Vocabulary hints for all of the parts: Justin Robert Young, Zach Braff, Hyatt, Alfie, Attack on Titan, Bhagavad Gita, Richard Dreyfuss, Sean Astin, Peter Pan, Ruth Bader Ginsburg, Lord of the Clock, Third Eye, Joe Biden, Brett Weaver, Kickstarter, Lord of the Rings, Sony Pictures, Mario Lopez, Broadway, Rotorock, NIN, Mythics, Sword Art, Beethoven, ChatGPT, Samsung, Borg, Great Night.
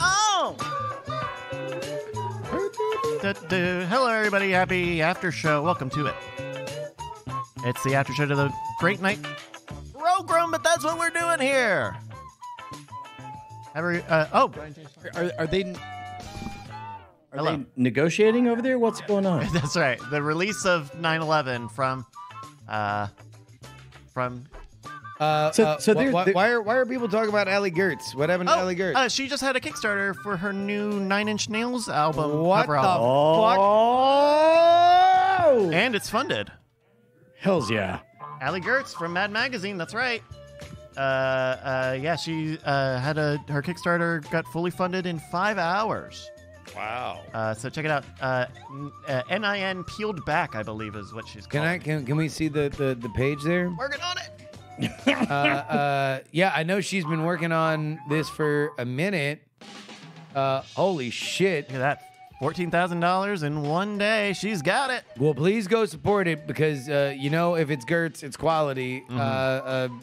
Oh! Hello, everybody. Happy after show. Welcome to it. It's the after show to the great night program, but that's what we're doing here. Are they negotiating over there? What's going on? That's right. The release of 9/11 why are people talking about Allie Gertz? What happened to Allie Gertz? She just had a Kickstarter for her new Nine Inch Nails album. What the fuck? And it's funded. Hells yeah. Allie Gertz from Mad Magazine. That's right. She had her Kickstarter got fully funded in 5 hours. Wow. So check it out. NIN Peeled Back, I believe, is what she's called. Can we see the page there? Working on it. I know she's been working on this for a minute. Holy shit. Look at that. $14,000 in one day. She's got it. Well, please go support it because, if it's Gertz, it's quality. Mm-hmm.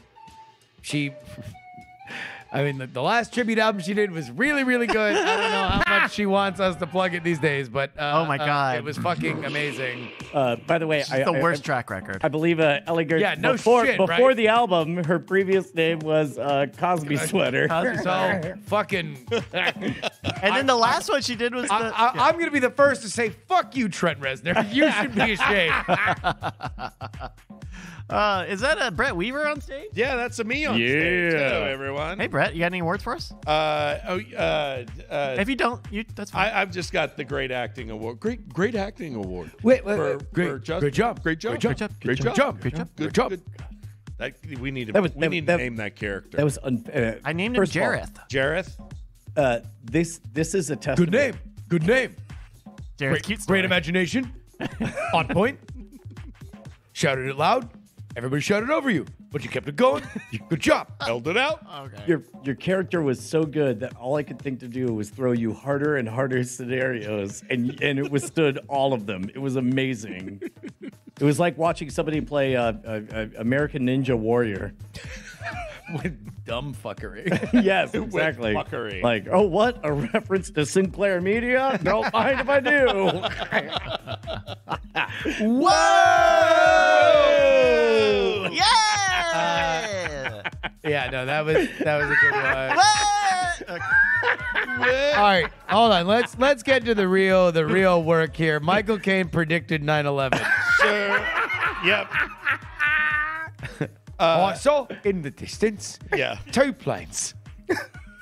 The last tribute album she did was really, really good. I don't know how much she wants us to plug it these days, but oh my God, it was fucking amazing. By the way, it's the worst track record. I believe Allie Gertz. Yeah, before the album, her previous name was Cosby Sweater. So fucking. And then the last one she did was. I'm gonna be the first to say, "Fuck you, Trent Reznor. You should be ashamed." Is that a Brett Weaver on stage? Yeah, that's me on stage. Hello, everyone. Hey, Brett, you got any words for us? If you don't, that's fine. I've just got the Great Acting Award. Great Acting Award. Great job. We need to name that character. That was unfair. I named him Jareth. This is a testament. Good name. Great imagination. On point. Shouted it loud. Everybody shouted over you, but you kept it going. Good job. Held it out. Okay. Your character was so good that all I could think to do was throw you harder and harder scenarios, and it withstood all of them. It was amazing. It was like watching somebody play American Ninja Warrior. With dumb fuckery. Yes, exactly. With fuckery. Like, oh, what? A reference to Sinclair Media? Don't mind if I do. Whoa! Yeah! Yeah, no, that was a good one. All right, hold on. Let's get to the real work here. Michael Caine predicted 9/11. Sure. Yep. I saw in the distance, two planes.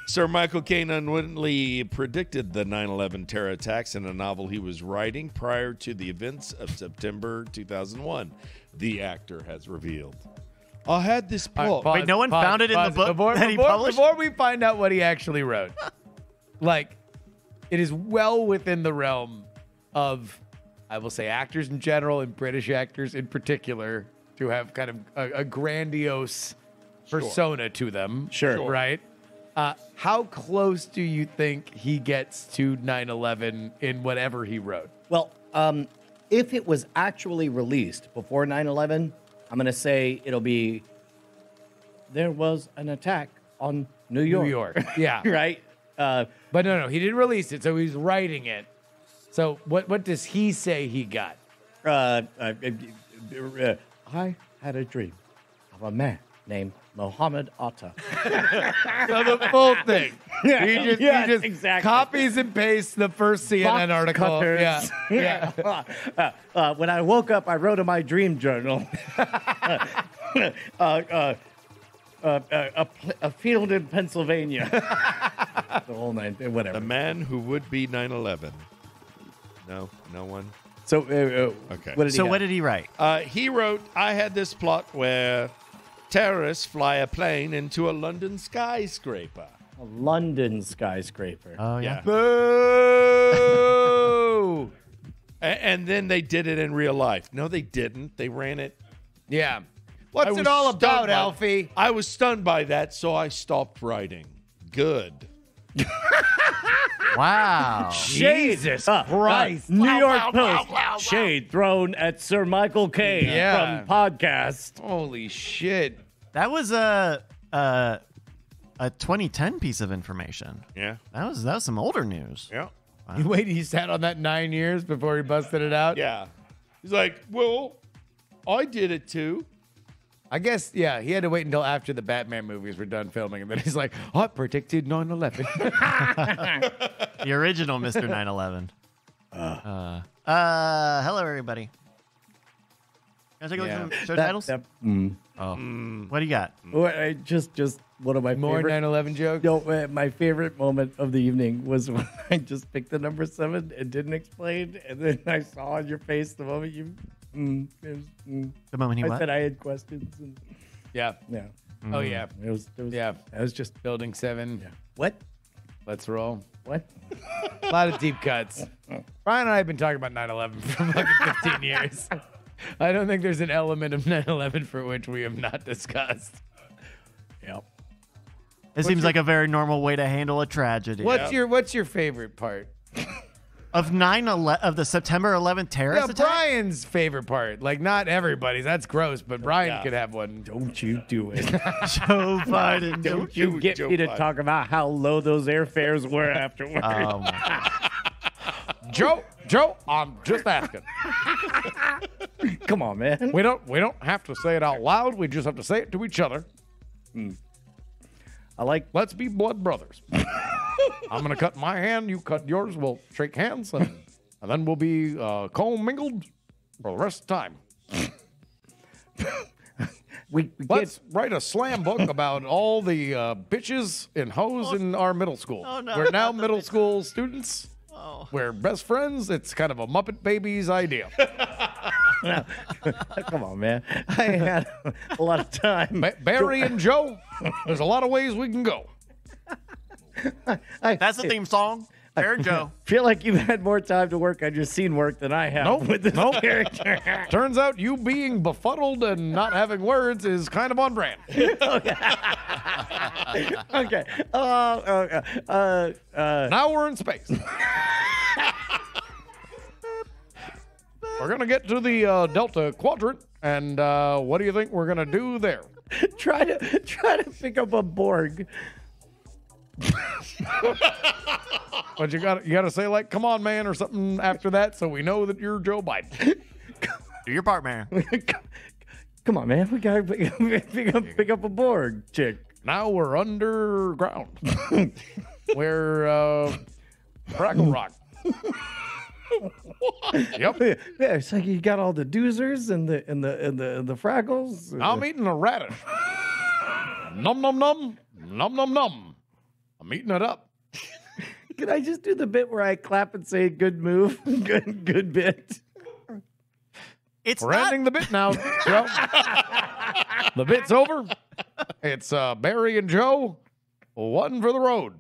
Sir Michael Caine unwittingly predicted the 9/11 terror attacks in a novel he was writing prior to the events of September 2001. The actor has revealed. I had this book. Wait, no one found it in the book that he published? Before we find out what he actually wrote, it is well within the realm of, I will say, actors in general and British actors in particular, to have kind of a grandiose persona to them. Sure. Right? How close do you think he gets to 9/11 in whatever he wrote? Well, if it was actually released before 9/11, I'm going to say it'll be, there was an attack on New York. New York, yeah. Right? But no, he didn't release it, so he's writing it. So what does he say he got? I had a dream of a man named Mohammed Atta. So the full thing. Yeah. He just exactly. Copies and pastes the first CNN article. Cutters. Yeah. Yeah. When I woke up, I wrote in my dream journal. A field in Pennsylvania. The whole night, whatever. The man who would be 9/11. No one. So, okay. What did he write? He wrote, I had this plot where terrorists fly a plane into a London skyscraper. A London skyscraper. Oh, yeah. Boo! And then they did it in real life. No, they didn't. They ran it. Yeah. What's it all about, Alfie? I was stunned by that, so I stopped writing. Good. Wow. Jesus Christ. New York Post. Shade thrown at Sir Michael Caine from podcast. Holy shit. That was A 2010 piece of information. Yeah. That was some older news. Yeah. Wow. Wait, he sat on that 9 years before he busted it out? Yeah. He's like, well, I did it too. I guess, yeah, he had to wait until after the Batman movies were done filming. And then he's like, I predicted 9/11. The original Mr. 9/11. Hello, everybody. Can I take a look at some show titles? What do you got? Oh, just one of my favorite. More 9/11 jokes? No, my favorite moment of the evening was when I just picked the number 7 and didn't explain. And then I saw on your face the moment you... The moment he said I had questions. And... Yeah. Oh, yeah. It was. I was just building 7. Yeah. What? Let's roll. What? A lot of deep cuts. Brian and I have been talking about 9/11 for like 15 years. I don't think there's an element of 9/11 for which we have not discussed. Yep. It seems like a very normal way to handle a tragedy. What's your favorite part? Of 9/11, of the September 11th terrorist attack? Brian's favorite part. Like, not everybody's. That's gross, but Brian could have one. Don't you do it. Joe Biden. Don't you get Joe me Biden. To talk about how low those airfares were afterwards. Joe, I'm just asking. Come on, man. We don't have to say it out loud. We just have to say it to each other. Let's be blood brothers. I'm going to cut my hand. You cut yours. We'll shake hands. And then we'll be commingled for the rest of the time. Let's write a slam book about all the bitches and hoes in our middle school. Oh, no, we're now middle school students. Oh. We're best friends. It's kind of a Muppet Babies idea. No. Come on, man. I had a lot of time. Barry and Joe, there's a lot of ways we can go. That's the theme song. There you go. I feel like you've had more time to work on your scene work than I have with this character. Turns out you being befuddled and not having words is kind of on brand. Okay. Now we're in space. We're going to get to the Delta Quadrant, and what do you think we're going to do there? Try to pick up a Borg. But you gotta say like, "Come on, man," or something after that, so we know that you're Joe Biden. Do your part, man. Come on, man. We gotta pick up a Borg chick. Now we're underground. We're Fraggle Rock. Yep. Yeah, it's like you got all the doozers and the Fraggles. I'm eating a radish. Nom nom nom nom nom nom. I'm eating it up. Can I just do the bit where I clap and say good move? Good bit. We're ending the bit now. Joe. The bit's over. It's Barry and Joe. One for the road.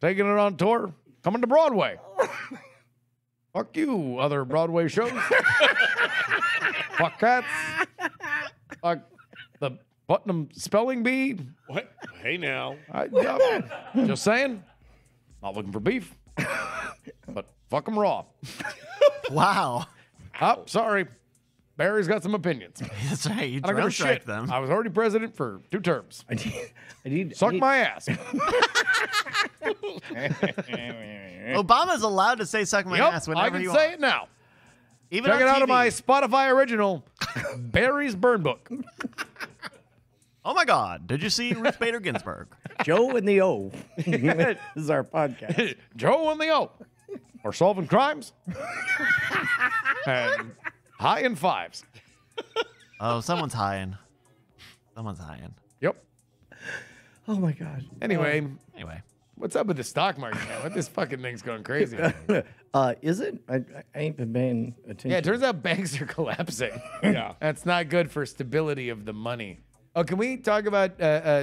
Taking it on tour. Coming to Broadway. Fuck you, other Broadway shows. Fuck cats. Fuck the Putnam spelling bee. What? Hey now. Just saying. Not looking for beef. But fuck them raw. Wow. Oh, sorry. Barry's got some opinions. That's right. You don't give a shit. Them. I was already president for 2 terms. I need my ass. Obama's allowed to say suck my ass whenever you want. I can say it now. Even check it out on my Spotify original, Barry's Burn Book. Oh, my God. Did you see Ruth Bader Ginsburg? Joe and the O. This is our podcast. Joe and the O. We're solving crimes. And high in 5s. Oh, someone's high in. Yep. Oh, my God. Anyway. What's up with the stock market now? This fucking thing's going crazy. Is it? I ain't been paying attention. Yeah, it turns out banks are collapsing. Yeah. That's not good for stability of the money. Oh, can we talk about,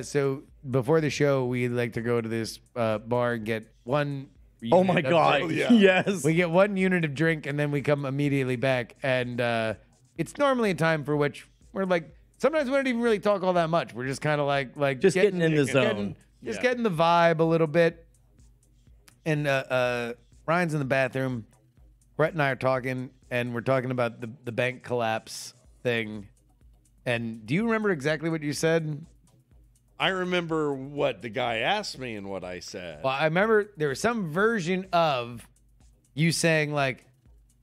so before the show, we like to go to this bar and get one unit. Oh, my God. Yes. We get one unit of drink, and then we come immediately back. And it's normally a time for which we're like, sometimes we don't even really talk all that much. We're just kind of like just getting in the zone. Getting the vibe a little bit. And Ryan's in the bathroom. Brett and I are talking, and we're talking about the bank collapse thing. And do you remember exactly what you said? I remember what the guy asked me and what I said. Well, I remember there was some version of you saying like,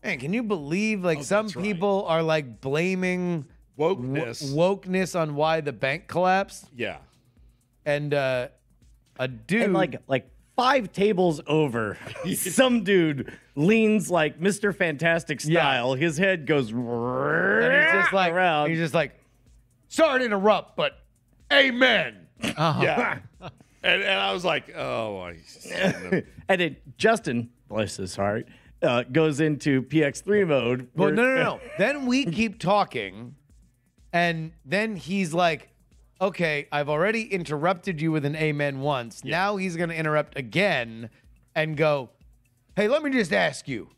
man, can you believe like some people are like blaming wokeness on why the bank collapsed? Yeah. And a dude and like 5 tables over, some dude leans like Mr. Fantastic style. Yeah. His head goes and he's just like around. He's just like, sorry to interrupt, but amen. Uh-huh. Yeah. And I was like, oh, I and then Justin, bless his heart, goes into PX3 mode. Well, no. Then we keep talking, and then he's like, okay, I've already interrupted you with an amen once. Yeah. Now he's going to interrupt again and go, hey, let me just ask you,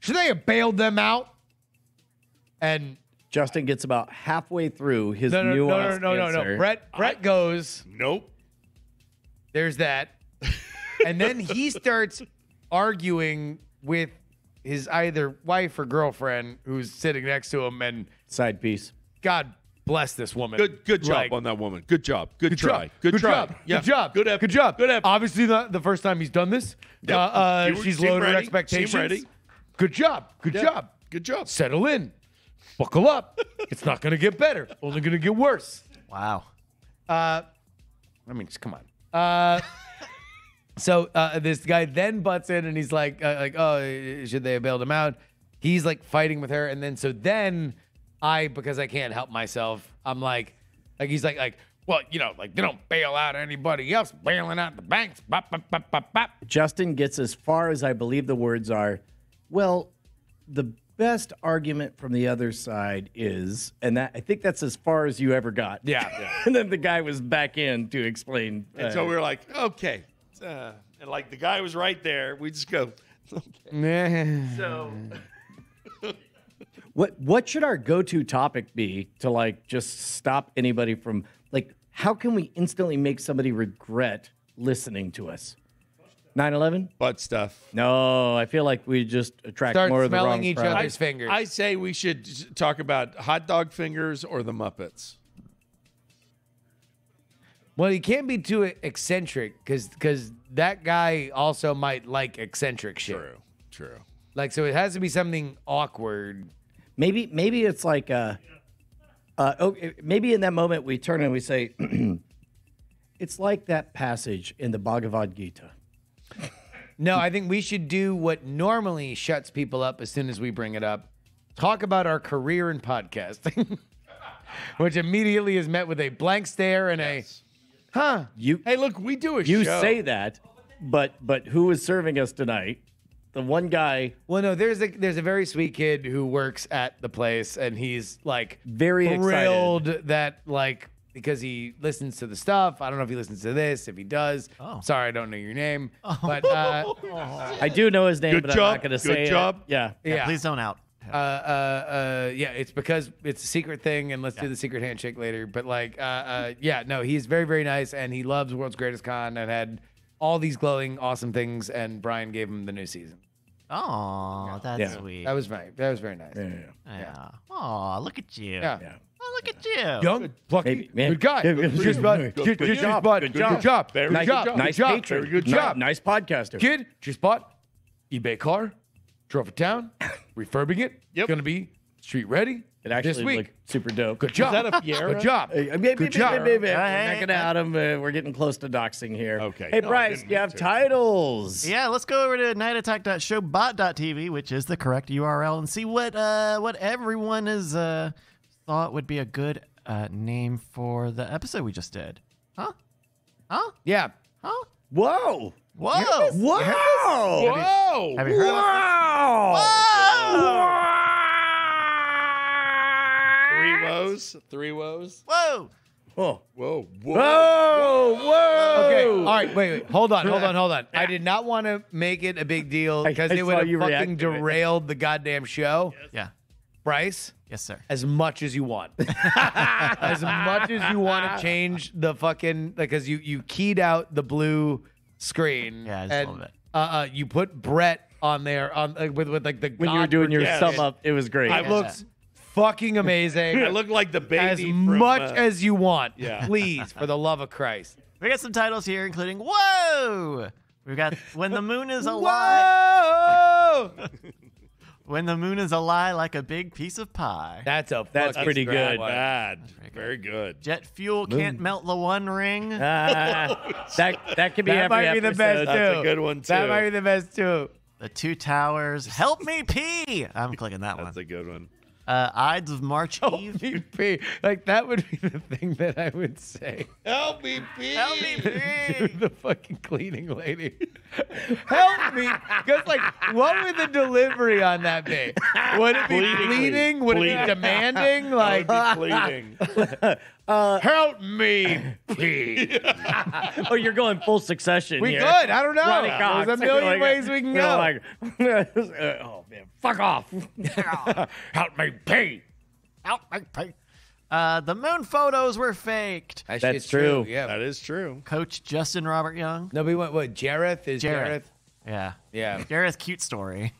should they have bailed them out? And Justin gets about halfway through his nuanced answer. Brett goes, nope. There's that. And then he starts arguing with his either wife or girlfriend who's sitting next to him. And side piece. God bless this woman. Good job on that woman. Good job. Good try. Good job. Good job. Good job. Good effort. Obviously, the first time he's done this, yep. She's lowered her expectations. Good job. Good job. Good job. Settle in. Buckle up. It's not going to get better. Only going to get worse. Wow. I mean, just come on. So this guy then butts in and he's like, oh, should they have bailed him out? He's like fighting with her. And then, so then I, because I can't help myself, I'm like, he's like, well, you know, like they don't bail out anybody else, bailing out the banks. Bop, bop, bop, bop, bop. Justin gets as far as I believe the words are, well, the best argument from the other side is, and that I think that's as far as you ever got. Yeah. And then the guy was back in to explain. And so we were like, okay. And like the guy was right there. We just go, okay. So what should our go-to topic be to like just stop anybody from like, how can we instantly make somebody regret listening to us? 9/11? Butt stuff. No, I feel like we just attract more of the wrong crowd. Start smelling each other's fingers. I say we should talk about hot dog fingers or the Muppets. Well, you can't be too eccentric because that guy also might like eccentric shit. True. Like, so it has to be something awkward. Maybe it's like maybe in that moment we turn and we say, it's like that passage in the Bhagavad Gita. No, I think we should do what normally shuts people up as soon as we bring it up. Talk about our career in podcasting, which immediately is met with a blank stare and a, huh? Hey, look, we do a show. You say that, but who is serving us tonight? The one guy. Well, no, there's a very sweet kid who works at the place, and he's like very thrilled that like because he listens to the stuff. I don't know if he listens to this. If he does, sorry, I don't know your name. Oh. But I do know his name, but I'm not going to say it. Good job. Yeah. Please don't out. Yeah, it's because it's a secret thing, and let's do the secret handshake later. But like, yeah, no, he's very, very nice, and he loves World's Greatest Con and had all these glowing, awesome things, and Brian gave him the new season. Oh, that's sweet. That was very nice. Yeah. Oh, look at you. Yeah. Oh, look at you. Young, plucky, good guy. Good job. Very good. Nice patron. Very good job. Nice podcaster. Kid, just bought eBay car, drove it down, refurbing it. Yep. Going to be street ready. It actually looked super dope. Good job. Is that a Fiera? Good job. Good job. We're not gonna out him. We're getting close to doxing here. Okay. Hey, Bryce, you have titles. Yeah, let's go over to nightattack.showbot.tv, which is the correct URL, and see what everyone is thought would be a good name for the episode we just did. Huh? Yeah. Huh? Whoa! Have you heard of this? Whoa! Three woes. Whoa! Whoa! Okay. All right. Wait. Hold on. I did not want to make it a big deal because it would have fucking derailed the goddamn show. Yes. Yeah. Bryce? Yes, sir. As much as you want. As much as you want to change the fucking, because you keyed out the blue screen. Yeah, I just love it. You put Brett on there with like the when you were doing your sum up, it was great. I looked fucking amazing. I look like the baby. As much as you want. Yeah. Please, for the love of Christ. We got some titles here, including Whoa! We've got When the Moon is a Lie. Whoa! When the Moon is a Lie Like a Big Piece of Pie. That's pretty good. Bad. Very good. Jet Fuel Can't Melt the One Ring. That could be every episode. That might be the best, too. That's a good one, too. That might be the best, too. The Two Towers. Help Me Pee. I'm clicking that one. That's a good one. Ides of March Eve. Help me pee. Like, that would be the thing that I would say. Help me pee. Help me pee. Dude, the fucking cleaning lady. Help me. Because, like, what would the delivery on that be? Would it be pleading? Would it be demanding? Like, pleading. Help me pee. Oh, you're going full Succession. We could. I don't know. There's a million ways we can go. Like, oh, man. Fuck off. Help me pee. Help me pee. The moon photos were faked. That's true. Yeah, that is true. Coach Justin Robert Young. No, we went with Jareth. Is Jareth. Yeah. Yeah. Jareth Cute Story.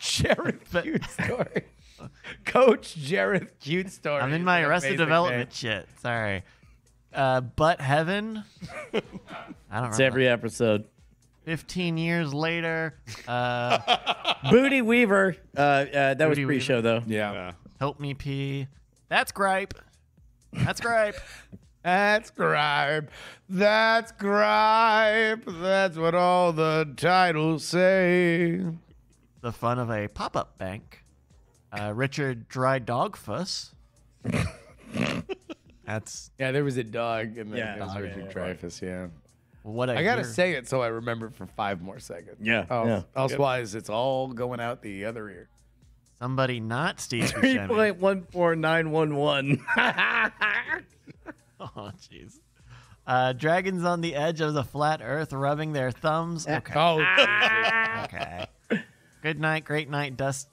Jareth Cute Story. Coach Jareth Cute Story. I'm in my Arrested Development shit. Sorry. Butt Heaven. I don't remember. It's every episode. 15 years later. Booty Weaver. That Booty was pre-show, though. Yeah. Help Me Pee. That's Gripe. That's Gripe. That's Gripe. That's Gripe. That's what all the titles say. The Fun of a Pop-Up Bank. Richard Dry Dog Fuss. That's there was a dog and then it was Richard Dreyfuss. Yeah. What I gotta say it so I remember for 5 more seconds. Yeah. Elsewise, it's all going out the other ear. Somebody not Steve. 3.14911. Oh jeez. Dragons on the edge of the flat Earth, rubbing their thumbs. Okay. Oh. Okay. Good night, great night, dust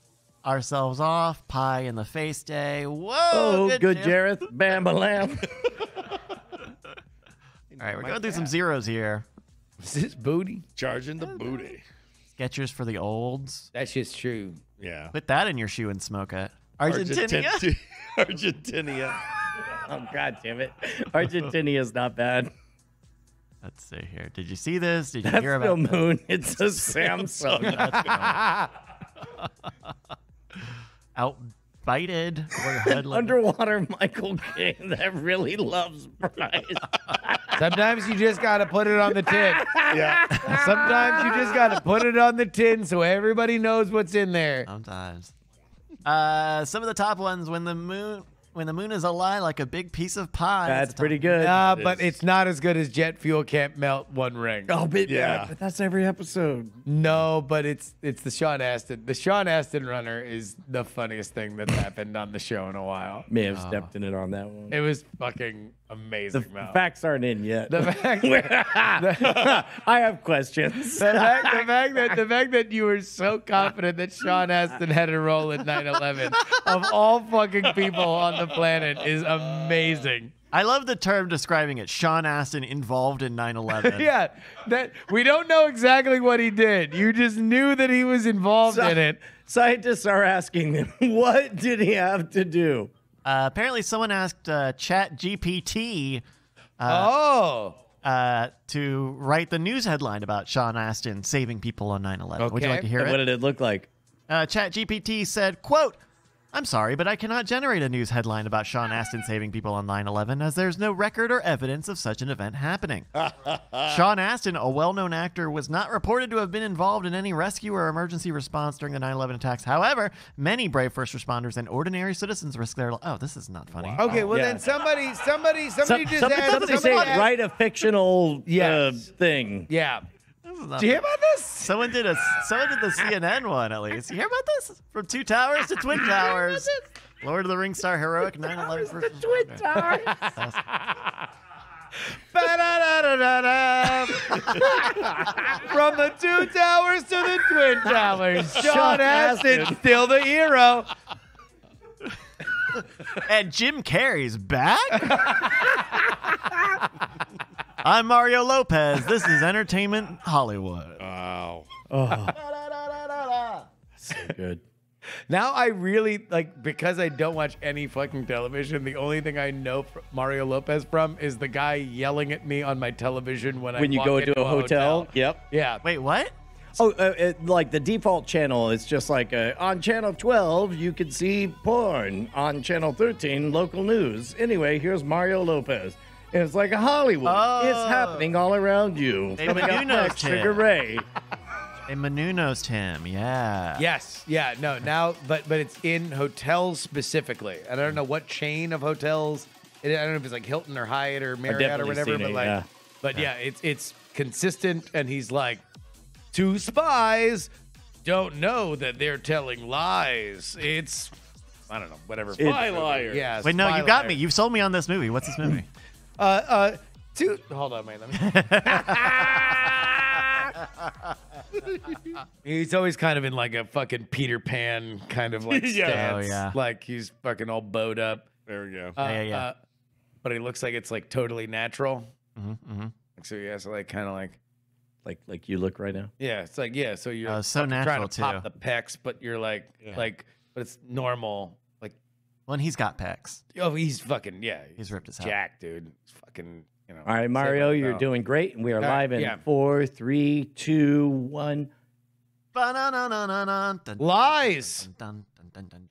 ourselves off. Pie in the face day. Whoa. Oh, good Jareth. Bam a lamb. All right, we're going through some zeros here. Is this booty? Charging the booty. Skechers for the olds. That's just true. Yeah. Put that in your shoe and smoke it. Argentina. Argentina. Oh, God damn it. Argentina's not bad. Let's see here. Did you see this? Did you hear about it? That's no moon. It's a Samsung. Outbited. Underwater Michael Caine that really loves fries. Sometimes you just got to put it on the tin. Yeah. Sometimes you just got to put it on the tin so everybody knows what's in there. Sometimes. Some of the top ones, when the moon is a lie like a big piece of pie. That's pretty good. But it's not as good as Jet Fuel Can't Melt One Ring. Oh, but that's every episode. No, but it's the Sean Astin. The Sean Astin runner is the funniest thing that's happened on the show in a while. May have stepped in it on that one. It was fucking amazing. The facts aren't in yet. The fact that, I have questions. The fact that you were so confident that Sean Astin had a role in 9/11 of all fucking people on the planet is amazing. I love the term describing it. Sean Astin involved in 9/11. Yeah, that we don't know exactly what he did. You just knew that he was involved in it. Scientists are asking them, what did he have to do? Apparently, someone asked ChatGPT to write the news headline about Sean Astin saving people on 9/11. Okay. Would you like to hear it? What did it look like? ChatGPT said, quote, "I'm sorry, but I cannot generate a news headline about Sean Astin saving people on 9/11 as there's no record or evidence of such an event happening. Sean Astin, a well-known actor, was not reported to have been involved in any rescue or emergency response during the 9/11 attacks. However, many brave first responders and ordinary citizens risked their lives." Oh, this is not funny. Wow. Okay, well then somebody write a fictional thing. Yeah. Do you hear about this? Someone did the CNN one, at least. You hear about this? From Two Towers to Twin Towers. Lord of the Rings star heroic 9/11 versus Twin Towers. From the Two Towers to the Twin Towers, Sean Astin still the hero. And Jim Carrey's back? I'm Mario Lopez. This is Entertainment Hollywood. Wow. Oh. So good. Now I really, like, because I don't watch any fucking television, the only thing I know Mario Lopez from is the guy yelling at me on my television when you go into a hotel. Yep. Yeah. Wait, what? Oh, like the default channel is just like on channel 12, you can see porn. On channel 13, local news. Anyway, here's Mario Lopez. And it's like a Hollywood. Oh. It's happening all around you. They Menounos him. Ray. They Menounos him. Yeah. Yes. Yeah. No. Now, but it's in hotels specifically. I don't know what chain of hotels. I don't know if it's like Hilton or Hyatt or Marriott or whatever. But it, like, yeah. But yeah, it's consistent. And he's like, two spies don't know that they're telling lies. It's, I don't know, whatever. Spy liar. Yeah. Wait, no, you got me. You've sold me on this movie. What's this movie? Hold on, man. He's always kind of in like a fucking Peter Pan kind of like stance. Oh, yeah. Like he's fucking all bowed up. There we go. But he looks like it's like totally natural. So yeah, so like kind of like you look right now. Yeah, it's like yeah. So you're so natural too. Trying to pop the pecs, but you're like but it's normal. Well, and he's got pecs. Oh, he's fucking, yeah. He's ripped his jack, dude. He's fucking, you know. All right, Mario, you're doing great. And we are live in 4, 3, 2, 1. Lies.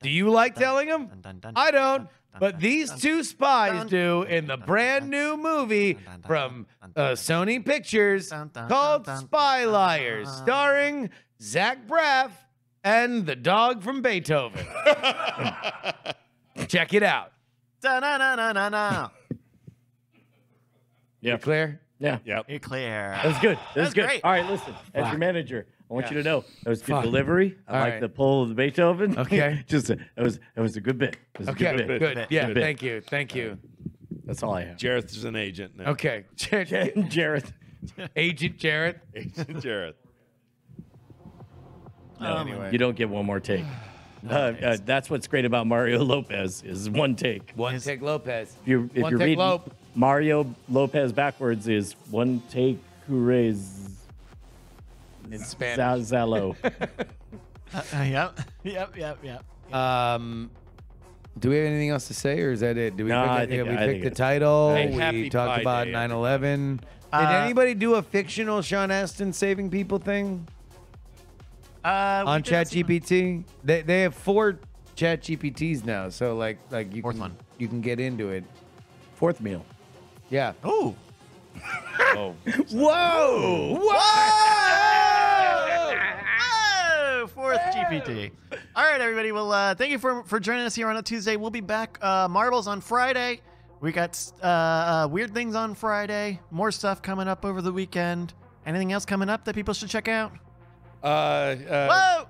Do you like telling them? I don't. But these two spies do in the brand new movie from Sony Pictures called Spy Liars, starring Zach Braff and the dog from Beethoven. Check it out. Da-na-na-na-na-na. Yeah. Clear? Yeah. Yep. You're clear. That was good. That was good. Great. All right, listen. As your manager, I want you to know that was good delivery. I like the pull of the Beethoven. Okay. Just it was a good bit. It was a good bit. Good. Yeah. Good. Thank you. Thank you. That's all I have. Jareth is an agent now. Okay. Jareth. Agent Jareth. Agent Jareth. No, anyway. You don't get one more take. That's what's great about Mario Lopez is one take. One take Lopez. If you're reading Lope. Mario Lopez backwards is one take Curez. In Spanish. Zalo. Yep. Do we have anything else to say, or is that it? Do we pick the title? We talked about 9/11. Did anybody do a fictional Sean Astin saving people thing? On ChatGPT, they have 4 ChatGPTs now, so like you can get into it. 4th meal, yeah. Oh, whoa, whoa, whoa! 4th GPT. All right, everybody. Well, thank you for joining us here on a Tuesday. We'll be back. Marbles on Friday. We got weird things on Friday. More stuff coming up over the weekend. Anything else coming up that people should check out? Whoa!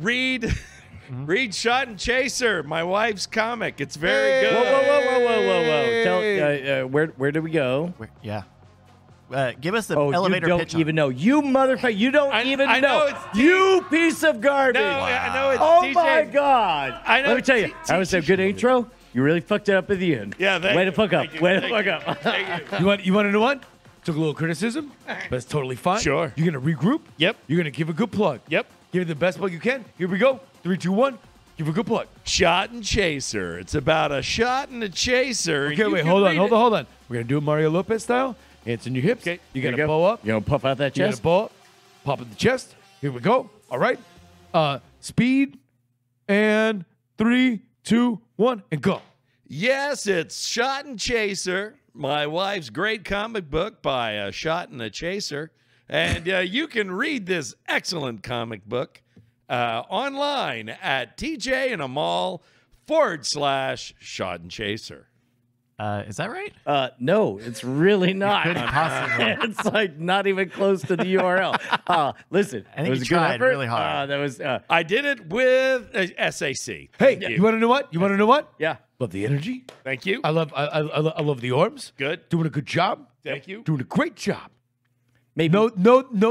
Read Shot and Chaser, my wife's comic. It's very good. Whoa! Tell, where do we go? Give us the elevator pitch. You don't even know. You motherfucker! You don't even know. It's you piece of garbage! No, wow. I know it's DJ. Oh my God! I know. Let me tell you, I was a good intro. You really fucked it up at the end. Yeah, way to fuck up. Way to fuck up. You want to know what? Took a little criticism, but it's totally fine. Sure. You're going to regroup. Yep. You're going to give a good plug. Yep. Give it the best plug you can. Here we go. 3, 2, 1. Give a good plug. Shot and Chaser. It's about a shot and a chaser. Okay, wait. Hold on. We're going to do it Mario Lopez style. Hands in your hips. Okay. You got to bow up. You got to puff out that chest. You got to bow up. Pop up the chest. Here we go. All right. Speed. And 3, 2, 1. And go. Yes, it's Shot and Chaser. My wife's great comic book by A Shot and a Chaser. And you can read this excellent comic book online at tjinamall.com/Shot and Chaser. Is that right? No, it's really not. It's like not even close to the URL. Listen, I think it was you tried really hard. I did it with SAC. Hey, you want to know what? You want to know what? Yeah. Love the energy. Thank you. I love the orbs. Good. Doing a good job. Thank you. Doing a great job. Maybe. Know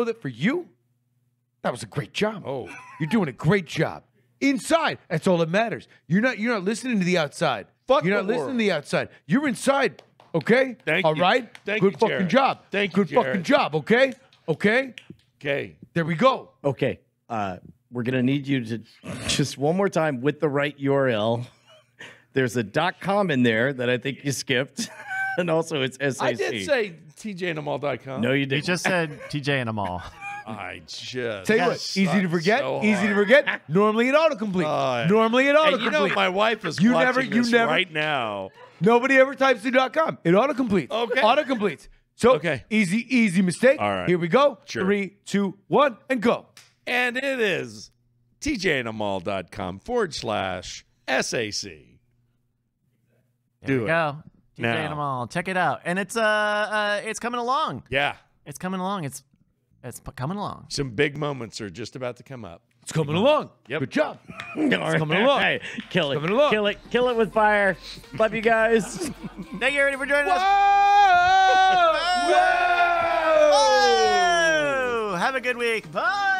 that for you, that was a great job. Oh, you're doing a great job. Inside, that's all that matters. You're not listening to the outside. Fuck you're not listening to the outside. You're inside. Okay. Thank you. All right. Thank you. Good fucking job. Thank you. Good fucking job. Okay. Okay. Okay. There we go. Okay. we're going to need you to just one more time with the right URL. There's a .com in there that I think you skipped. And also it's SAC. I did say tjandamall.com. No, you didn't. He just said tjandamall. I just tell you what, easy to forget. So easy to forget. Normally it autocomplete. Normally it autocomplete. You know my wife is watching this right now. Nobody ever types the .com. It autocompletes. Okay. Autocompletes. So easy mistake. All right. Here we go. Sure. 3, 2, 1, and go. And it is tjandamall.com/SAC. Do it. Go. TJandamall. Check it out. And it's coming along. Yeah. It's coming along. It's coming along. Some big moments are just about to come up. It's coming along. Yep. Good job. It's coming along. Hey, kill it. Coming along. Kill it. Kill it with fire. Love you guys. Thank you everybody for joining us. Whoa! Whoa! Have a good week. Bye.